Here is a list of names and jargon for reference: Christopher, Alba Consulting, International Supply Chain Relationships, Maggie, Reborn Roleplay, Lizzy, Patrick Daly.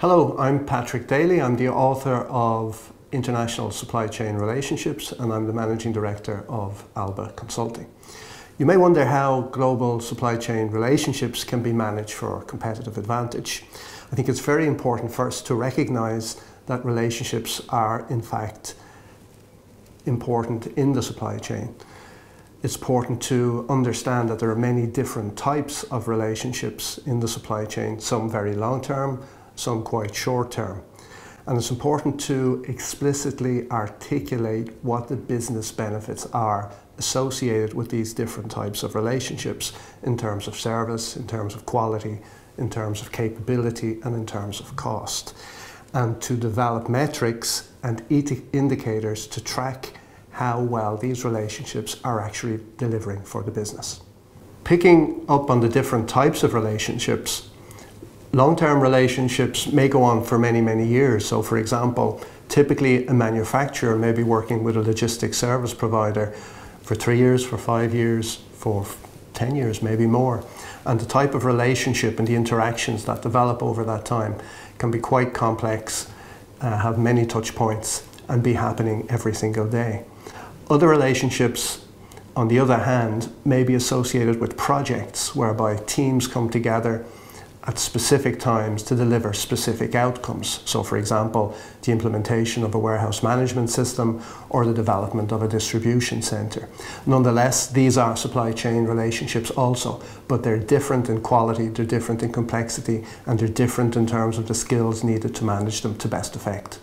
Hello, I'm Patrick Daly. I'm the author of International Supply Chain Relationships, and I'm the Managing Director of Alba Consulting. You may wonder how global supply chain relationships can be managed for competitive advantage. I think it's very important first to recognize that relationships are in fact important in the supply chain. It's important to understand that there are many different types of relationships in the supply chain, some very long-term, some quite short term. And it's important to explicitly articulate what the business benefits are associated with these different types of relationships in terms of service, in terms of quality, in terms of capability, and in terms of cost. And to develop metrics and indicators to track how well these relationships are actually delivering for the business. Picking up on the different types of relationships, long-term relationships may go on for many, many years. So, for example, typically a manufacturer may be working with a logistics service provider for 3 years, for 5 years, for 10 years, maybe more. And the type of relationship and the interactions that develop over that time can be quite complex, have many touch points, and be happening every single day. Other relationships, on the other hand, may be associated with projects whereby teams come together at specific times to deliver specific outcomes. So, for example, the implementation of a warehouse management system or the development of a distribution center. Nonetheless, these are supply chain relationships also, but they're different in quality, they're different in complexity, and they're different in terms of the skills needed to manage them to best effect.